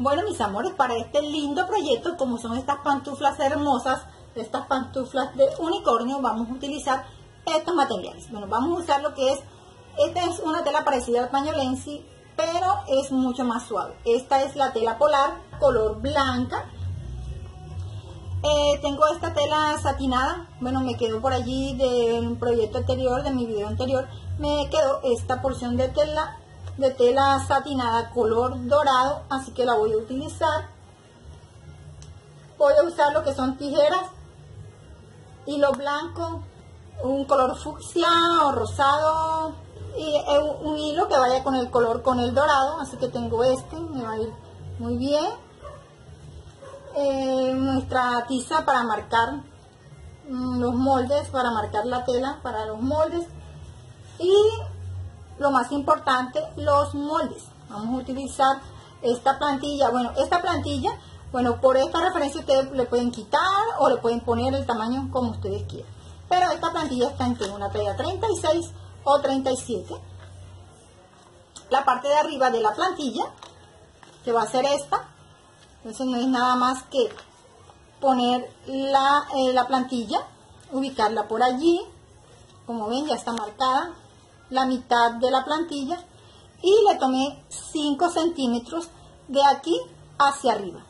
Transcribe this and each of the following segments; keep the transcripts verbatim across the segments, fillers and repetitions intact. Bueno, mis amores, para este lindo proyecto, como son estas pantuflas hermosas, estas pantuflas de unicornio, vamos a utilizar estos materiales. Bueno, vamos a usar lo que es, esta es una tela parecida al pañolensi, pero es mucho más suave. Esta es la tela polar, color blanca. Eh, tengo esta tela satinada, bueno, me quedó por allí del proyecto anterior, de mi video anterior, me quedó esta porción de tela, de tela satinada color dorado, así que la voy a utilizar. Voy a usar lo que son tijeras, hilo blanco, un color fucsia o rosado, y un hilo que vaya con el color, con el dorado, así que tengo este, me va a ir muy bien. Eh, nuestra tiza para marcar mm, los moldes, para marcar la tela para los moldes, y lo más importante, los moldes. Vamos a utilizar esta plantilla, bueno, esta plantilla, bueno, por esta referencia ustedes le pueden quitar o le pueden poner el tamaño como ustedes quieran, pero esta plantilla está en una talla treinta y seis o treinta y siete. La parte de arriba de la plantilla, que va a ser esta. Entonces no es nada más que poner la, eh, la plantilla, ubicarla por allí, como ven ya está marcada la mitad de la plantilla, y le tomé cinco centímetros de aquí hacia arriba,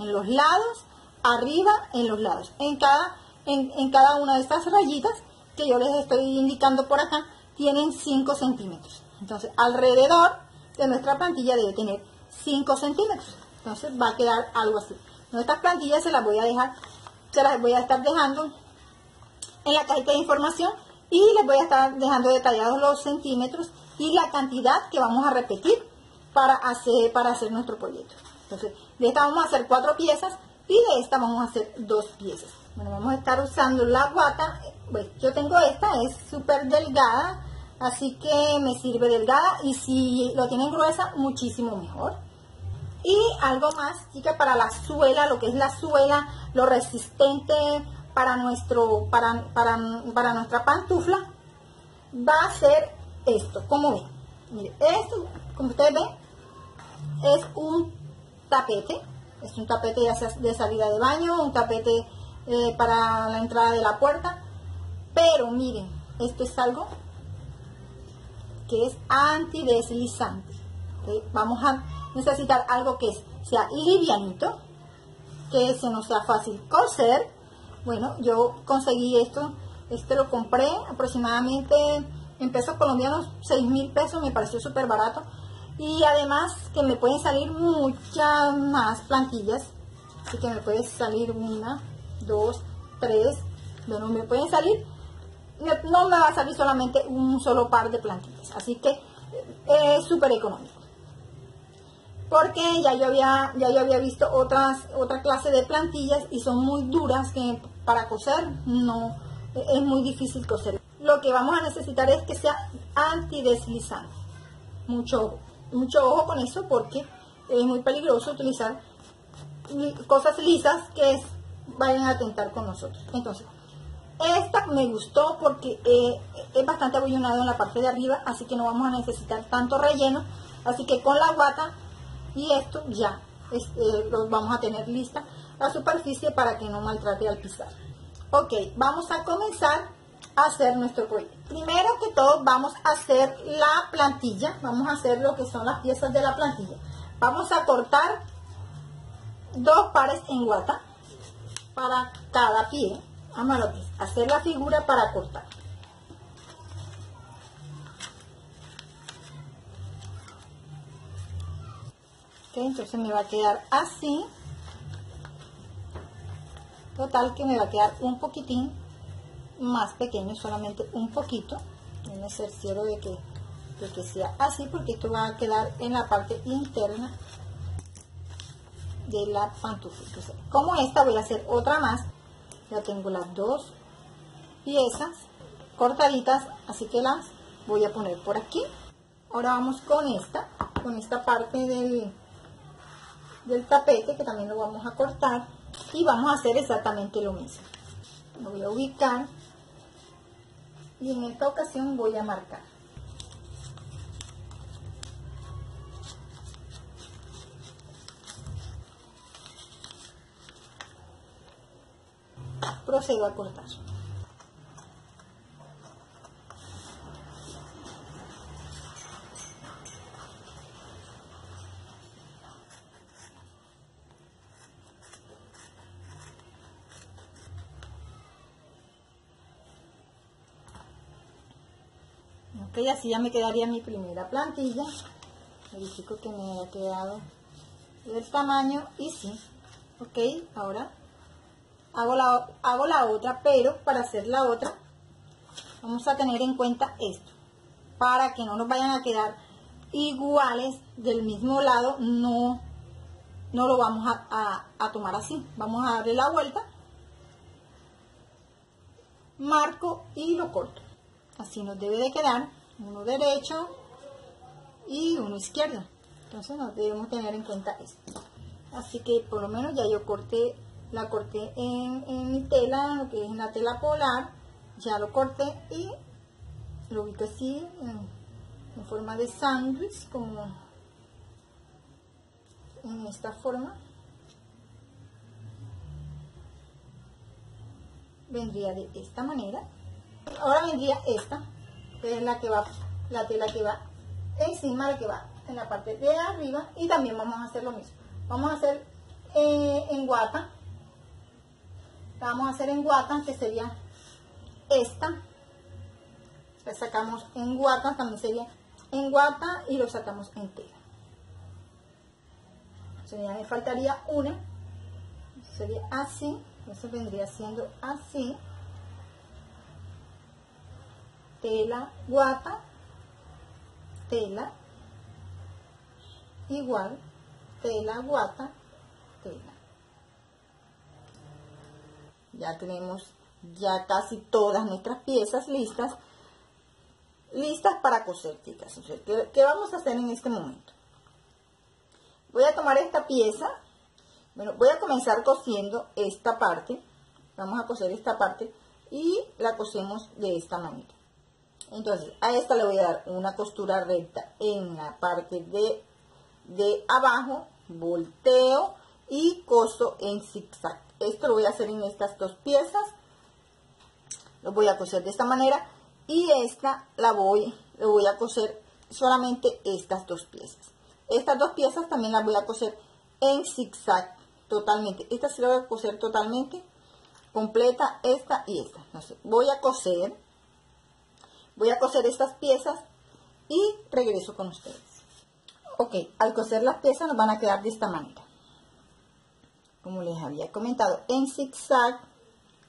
en los lados, arriba, en los lados, en cada, en, en cada una de estas rayitas que yo les estoy indicando por acá, tienen cinco centímetros. Entonces alrededor de nuestra plantilla debe tener cinco centímetros. Entonces va a quedar algo así. Estas plantillas se las voy a dejar, se las voy a estar dejando en la cajita de información, y les voy a estar dejando detallados los centímetros y la cantidad que vamos a repetir para hacer, para hacer nuestro proyecto. Entonces, de esta vamos a hacer cuatro piezas y de esta vamos a hacer dos piezas. Bueno, vamos a estar usando la guata. Bueno, yo tengo esta, es súper delgada, así que me sirve delgada, y si lo tienen gruesa, muchísimo mejor. Y algo más, chicas, para la suela, lo que es la suela, lo resistente para, nuestro, para, para, para nuestra pantufla, va a ser esto, como ven. Miren, esto, como ustedes ven, es un tapete, es un tapete ya sea de salida de baño, un tapete eh, para la entrada de la puerta, pero miren, esto es algo que es antideslizante. ¿Okay? Vamos a necesitar algo que sea livianito, que se nos sea fácil coser. Bueno, yo conseguí esto, este lo compré aproximadamente en pesos colombianos, seis mil pesos, me pareció súper barato, y además que me pueden salir muchas más plantillas, así que me puede salir una, dos, tres, bueno, me pueden salir, no me va a salir solamente un solo par de plantillas, así que es súper económico. Porque ya yo había, ya yo había visto otras, otra clase de plantillas y son muy duras, que para coser no, es muy difícil coser. Lo que vamos a necesitar es que sea antideslizante. Mucho, mucho ojo con eso, porque es muy peligroso utilizar cosas lisas que es, vayan a atentar con nosotros. Entonces, esta me gustó porque eh, es bastante abollonado en la parte de arriba, así que no vamos a necesitar tanto relleno. Así que con la guata... y esto ya es, eh, lo vamos a tener lista la superficie para que no maltrate al pisar. Ok, vamos a comenzar a hacer nuestro proyecto. Primero que todo vamos a hacer la plantilla, vamos a hacer lo que son las piezas de la plantilla. Vamos a cortar dos pares en guata para cada pie. Vamos a hacer la figura para cortar. Okay, entonces me va a quedar así, total que me va a quedar un poquitín más pequeño, solamente un poquito. Yo me cercioro de que, de que sea así, porque esto va a quedar en la parte interna de la pantufla. Entonces, como esta voy a hacer otra más. Ya tengo las dos piezas cortaditas, así que las voy a poner por aquí. Ahora vamos con esta, con esta parte del... del tapete, que también lo vamos a cortar, y vamos a hacer exactamente lo mismo. Lo voy a ubicar y en esta ocasión voy a marcar. Procedo a cortar. Ok, así ya me quedaría mi primera plantilla. Verifico que me haya quedado del tamaño y sí. Ok, ahora hago la, hago la otra, pero para hacer la otra vamos a tener en cuenta esto, para que no nos vayan a quedar iguales del mismo lado. No, no lo vamos a, a, a tomar así, vamos a darle la vuelta, marco y lo corto. Así nos debe de quedar uno derecho y uno izquierdo. Entonces nos debemos tener en cuenta esto. Así que por lo menos ya yo corté, la corté en, en mi tela, lo que es en la tela polar, ya lo corté y lo ubico así en, en forma de sándwich, como en esta forma. Vendría de esta manera. Ahora vendría esta, que es la que va, la tela que va encima, la que va en la parte de arriba, y también vamos a hacer lo mismo. Vamos a hacer eh, en guata, la vamos a hacer en guata, que sería esta. La sacamos en guata, también sería en guata, y lo sacamos en tela. Entonces ya me faltaría una, sería así, entonces vendría siendo así. Tela, guata, tela, igual, tela, guata, tela. Ya tenemos ya casi todas nuestras piezas listas, listas para coser, chicas. O sea, ¿qué, ¿qué vamos a hacer en este momento? Voy a tomar esta pieza, bueno, voy a comenzar cosiendo esta parte, vamos a coser esta parte y la cosemos de esta manera. Entonces, a esta le voy a dar una costura recta en la parte de, de abajo, volteo y coso en zigzag. Esto lo voy a hacer en estas dos piezas. Lo voy a coser de esta manera y esta la voy, lo voy a coser solamente estas dos piezas. Estas dos piezas también las voy a coser en zigzag totalmente. Esta sí la voy a coser totalmente, completa, esta y esta. Entonces, voy a coser. Voy a coser estas piezas y regreso con ustedes. Ok, al coser las piezas nos van a quedar de esta manera. Como les había comentado, en zigzag,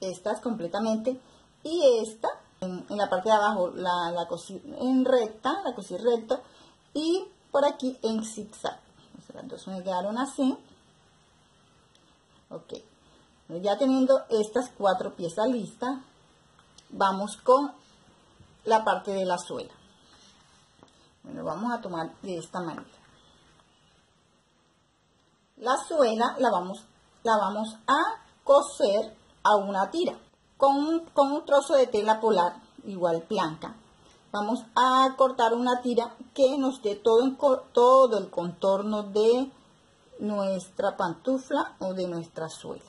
estas completamente. Y esta, en, en la parte de abajo, la, la cosí en recta, la cosí recta. Y por aquí en zigzag. Entonces me quedaron así. Ok, ya teniendo estas cuatro piezas listas, vamos con la parte de la suela. Bueno, vamos a tomar de esta manera. La suela la vamos, la vamos a coser a una tira. Con un, con un trozo de tela polar, igual blanca, vamos a cortar una tira que nos dé todo, todo el contorno de nuestra pantufla o de nuestra suela.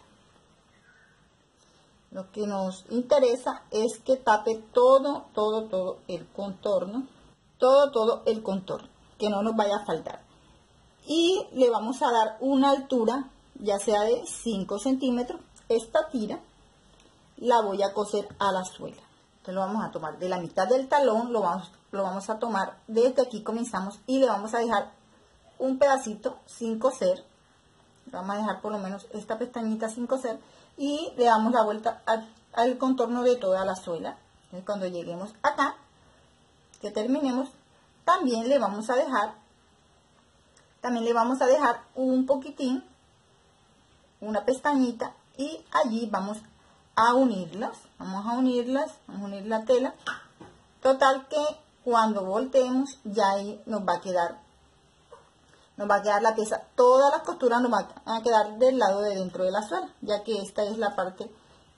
Lo que nos interesa es que tape todo, todo, todo el contorno, todo, todo el contorno, que no nos vaya a faltar. Y le vamos a dar una altura, ya sea de cinco centímetros, esta tira la voy a coser a la suela. Entonces lo vamos a tomar de la mitad del talón, lo vamos, lo vamos a tomar desde aquí comenzamos y le vamos a dejar un pedacito sin coser. Vamos a dejar por lo menos esta pestañita sin coser y le damos la vuelta al, al contorno de toda la suela. Entonces, cuando lleguemos acá, que terminemos, también le vamos a dejar, también le vamos a dejar un poquitín, una pestañita, y allí vamos a unirlas, vamos a unirlas, vamos a unir la tela. Total que cuando volteemos ya ahí nos va a quedar. Nos va a quedar la pieza, todas las costuras nos van a quedar del lado de dentro de la suela, ya que esta es la parte,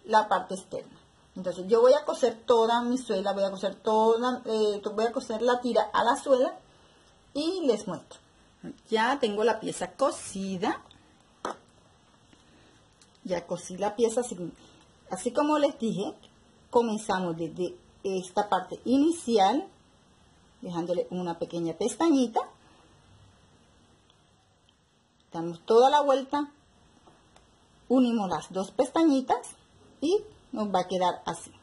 la parte externa. Entonces yo voy a coser toda mi suela, voy a coser toda, eh, voy a coser la tira a la suela y les muestro. Ya tengo la pieza cosida, ya cosí la pieza sin, Así como les dije, comenzamos desde esta parte inicial, dejándole una pequeña pestañita. Damos toda la vuelta, unimos las dos pestañitas y nos va a quedar así.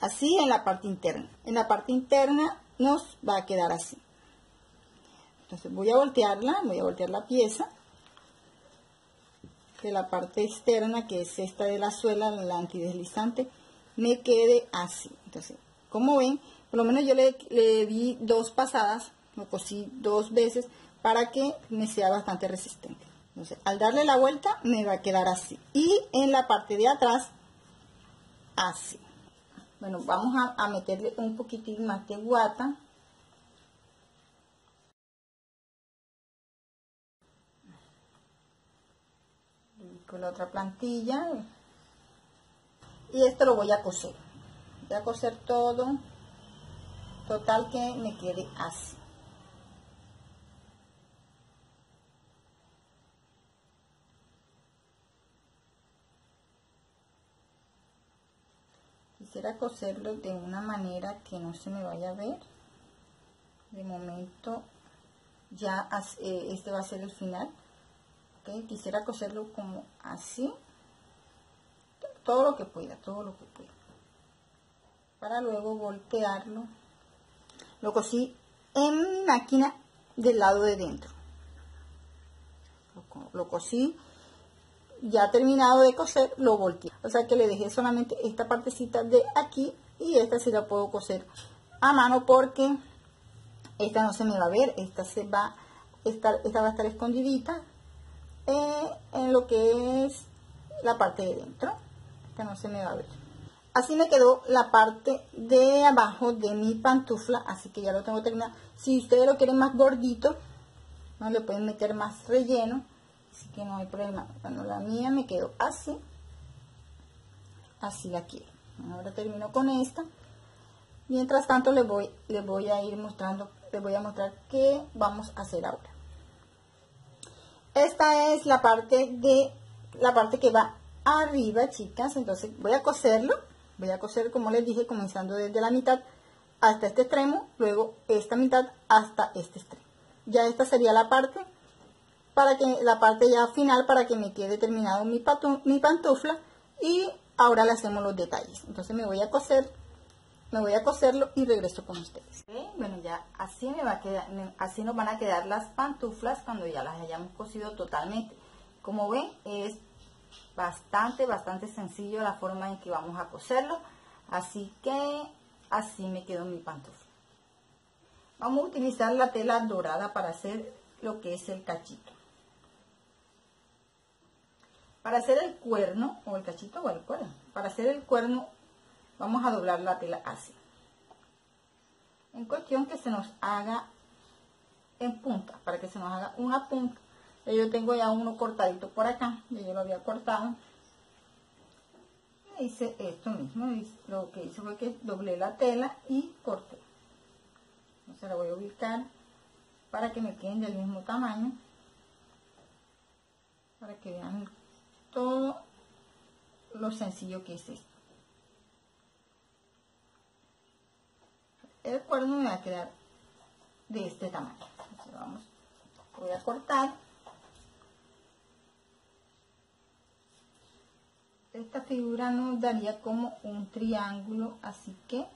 Así en la parte interna. En la parte interna nos va a quedar así. Entonces voy a voltearla, voy a voltear la pieza de la parte externa, que es esta de la suela, la antideslizante, me quede así. Entonces, como ven, por lo menos yo le, le di dos pasadas, lo cosí dos veces para que me sea bastante resistente. Entonces, al darle la vuelta me va a quedar así. Y en la parte de atrás, así. Bueno, vamos a, a meterle un poquitín más de guata. Con la otra plantilla, y esto lo voy a coser, voy a coser todo, total que me quede así. Quisiera coserlo de una manera que no se me vaya a ver. De momento ya este va a ser el final. Okay, quisiera coserlo como así, todo lo que pueda, todo lo que pueda, para luego voltearlo. Lo cosí en máquina del lado de dentro, lo, lo cosí ya terminado de coser, lo volteé, o sea que le dejé solamente esta partecita de aquí, y esta sí la puedo coser a mano porque esta no se me va a ver, esta se va a estar, esta va a estar escondidita en lo que es la parte de dentro, que no se me va a ver. Así me quedó la parte de abajo de mi pantufla, así que ya lo tengo terminado. Si ustedes lo quieren más gordito, no le pueden meter más relleno, así que no hay problema. Bueno, la mía me quedó así, así la quiero. Ahora termino con esta. Mientras tanto les voy, les voy a ir mostrando, les voy a mostrar qué vamos a hacer ahora. Esta es la parte de la parte que va arriba, chicas. Entonces voy a coserlo, voy a coser como les dije, comenzando desde la mitad hasta este extremo, luego esta mitad hasta este extremo. Ya esta sería la parte para que la parte ya final, para que me quede terminado mi, patu, mi pantufla. Y ahora le hacemos los detalles. Entonces me voy a coser, me voy a coserlo y regreso con ustedes. Okay, bueno, ya así me va a quedar, así nos van a quedar las pantuflas cuando ya las hayamos cosido totalmente. Como ven, es bastante, bastante sencillo la forma en que vamos a coserlo. Así que así me quedó mi pantufla. Vamos a utilizar la tela dorada para hacer lo que es el cachito. Para hacer el cuerno, o el cachito o el cuerno, para hacer el cuerno, vamos a doblar la tela así, en cuestión que se nos haga en punta, para que se nos haga una punta. Yo tengo ya uno cortadito por acá, yo lo había cortado. Hice esto mismo, lo que hice fue que doblé la tela y corté. Entonces la voy a ubicar para que me queden del mismo tamaño, para que vean todo lo sencillo que es esto. El cuerno me va a quedar de este tamaño. Entonces vamos, voy a cortar esta figura, nos daría como un triángulo, así que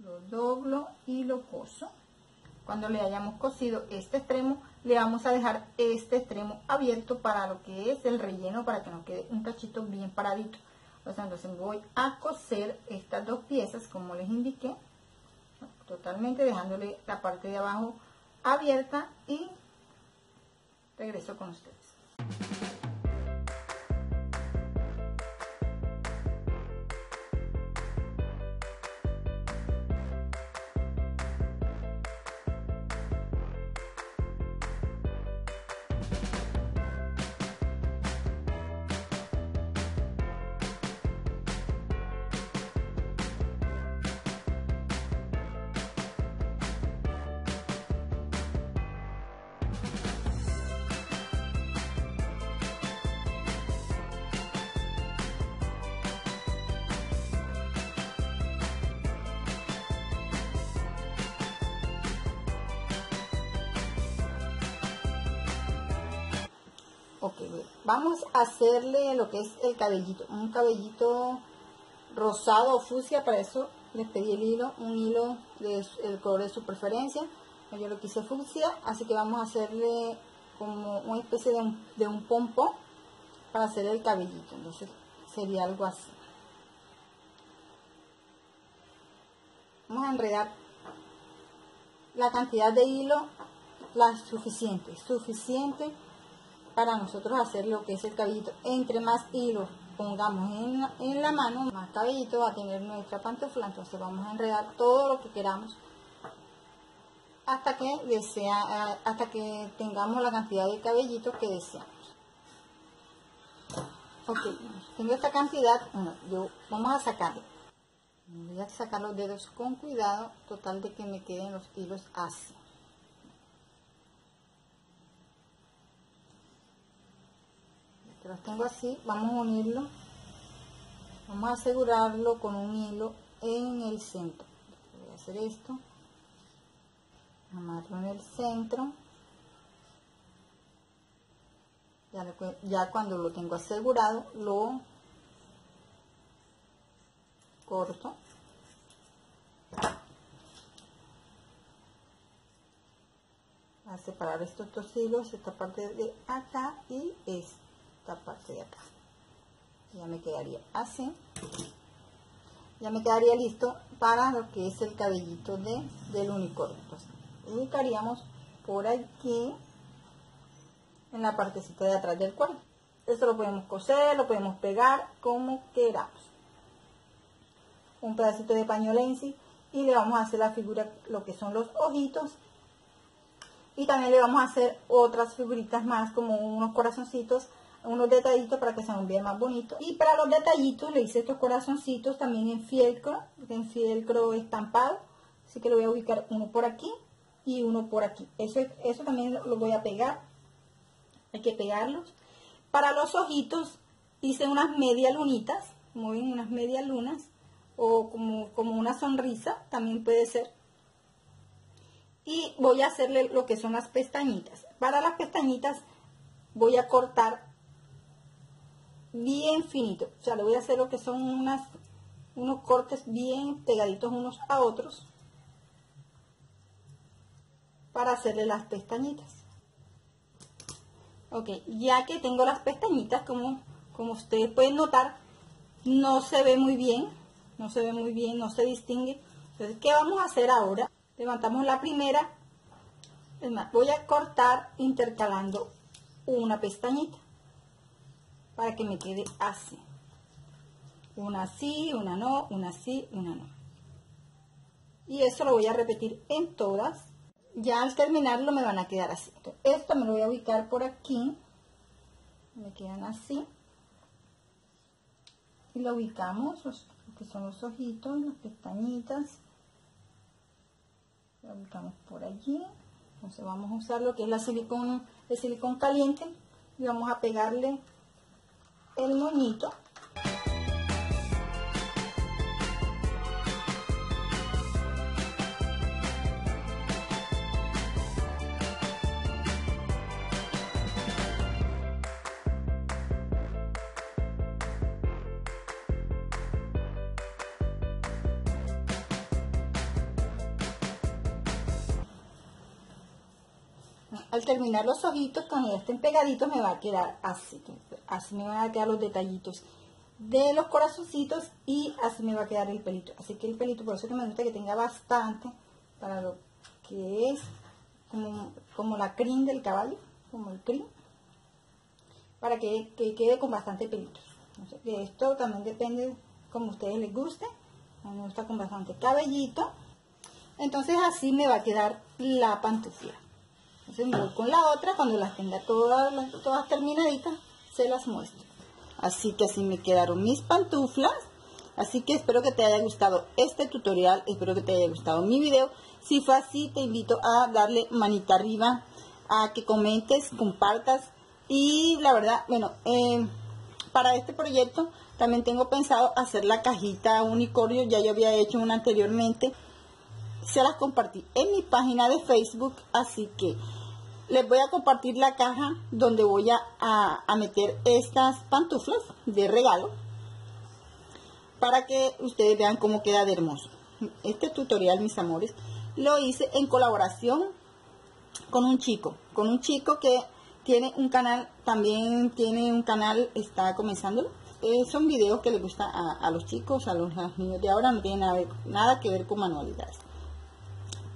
lo doblo y lo coso. Cuando le hayamos cosido este extremo, le vamos a dejar este extremo abierto para lo que es el relleno, para que nos quede un cachito bien paradito. Entonces voy a coser estas dos piezas como les indiqué, totalmente dejándole la parte de abajo abierta, y regreso con ustedes. Ok, vamos a hacerle lo que es el cabellito, un cabellito rosado o fucsia. Para eso les pedí el hilo, un hilo del color de su preferencia. Yo lo quise fucsia, así que vamos a hacerle como una especie de un, de un pompón para hacer el cabellito. Entonces sería algo así. Vamos a enredar la cantidad de hilo, la suficiente, suficiente para nosotros hacer lo que es el cabellito. Entre más hilo pongamos en la, en la mano, más cabellito va a tener nuestra pantufla. Entonces vamos a enredar todo lo que queramos hasta que desea, hasta que tengamos la cantidad de cabellito que deseamos. Ok, tengo esta cantidad. Bueno, yo vamos a sacarlo. Voy a sacar los dedos con cuidado, total de que me queden los hilos así. Los tengo así, vamos a unirlo, vamos a asegurarlo con un hilo en el centro. Voy a hacer esto, amarlo en el centro. Ya, ya cuando lo tengo asegurado, lo corto. Voy a separar estos dos hilos, esta parte de acá y esta parte de acá. Ya me quedaría así, ya me quedaría listo para lo que es el cabellito de, del unicornio. Entonces ubicaríamos por aquí en la partecita de atrás del cuerpo. Esto lo podemos coser, lo podemos pegar como queramos. Un pedacito de pañuelo en sí, y le vamos a hacer la figura, lo que son los ojitos. Y también le vamos a hacer otras figuritas más, como unos corazoncitos, unos detallitos para que se vean más bonitos. Y para los detallitos le hice estos corazoncitos también en fielcro, en fielcro estampado, así que lo voy a ubicar uno por aquí y uno por aquí. Eso, eso también lo voy a pegar, hay que pegarlos. Para los ojitos hice unas media lunitas, como ven, unas media lunas o como, como una sonrisa también puede ser. Y voy a hacerle lo que son las pestañitas. Para las pestañitas voy a cortar bien finito, o sea, le voy a hacer lo que son unas, unos cortes bien pegaditos unos a otros para hacerle las pestañitas. Ok, ya que tengo las pestañitas, como, como ustedes pueden notar, no se ve muy bien, no se ve muy bien, no se distingue. Entonces, ¿qué vamos a hacer ahora? Levantamos la primera, es más, voy a cortar intercalando una pestañita, para que me quede así, una sí, una no, una sí, una no. Y eso lo voy a repetir en todas. Ya al terminarlo me van a quedar así. Entonces, esto me lo voy a ubicar por aquí, me quedan así, y lo ubicamos, lo que son los ojitos, las pestañitas, lo ubicamos por allí. Entonces vamos a usar lo que es la silicón, el silicón caliente, y vamos a pegarle el moñito. Al terminar los ojitos, cuando ya estén pegaditos, me va a quedar así. Así me van a quedar los detallitos de los corazoncitos y así me va a quedar el pelito. Así que el pelito, por eso que me gusta que tenga bastante para lo que es como, como la crin del caballo, como el crin, para que, que quede con bastante pelito. Entonces, de esto también depende como a ustedes les guste. A mí me gusta con bastante cabellito. Entonces así me va a quedar la pantufla. Entonces me voy con la otra, cuando las tenga todas, todas terminaditas, se las muestro. Así que así me quedaron mis pantuflas. Así que espero que te haya gustado este tutorial, espero que te haya gustado mi video. Si fue así, te invito a darle manita arriba, a que comentes, compartas. Y la verdad, bueno, eh, para este proyecto también tengo pensado hacer la cajita unicornio. Ya yo había hecho una anteriormente, se las compartí en mi página de Facebook. Así que les voy a compartir la caja donde voy a, a, a meter estas pantuflas de regalo para que ustedes vean cómo queda de hermoso. Este tutorial, mis amores, lo hice en colaboración con un chico, con un chico que tiene un canal, también tiene un canal, está comenzando. Eh, son videos que les gusta a, a los chicos, a los, a los niños de ahora, no tienen nada, nada que ver con manualidades.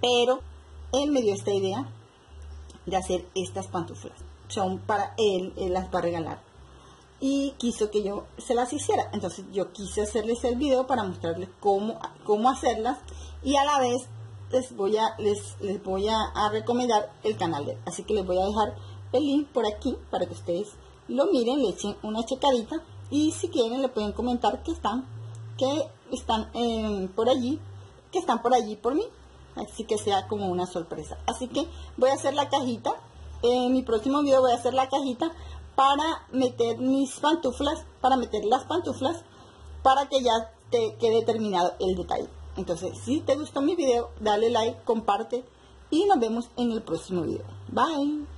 Pero él me dio esta idea de hacer estas pantuflas. Son para él, él las va a regalar. Y quiso que yo se las hiciera. Entonces yo quise hacerles el video para mostrarles cómo, cómo hacerlas. Y a la vez les voy a, les, les voy a, a recomendar el canal de él. Así que les voy a dejar el link por aquí para que ustedes lo miren, le echen una checadita. Y si quieren le pueden comentar que están, que están eh, por allí, que están por allí por mí. Así que sea como una sorpresa. Así que voy a hacer la cajita. En mi próximo video voy a hacer la cajita para meter mis pantuflas, para meter las pantuflas, para que ya te quede terminado el detalle. Entonces, si te gustó mi video, dale like, comparte y nos vemos en el próximo video. Bye.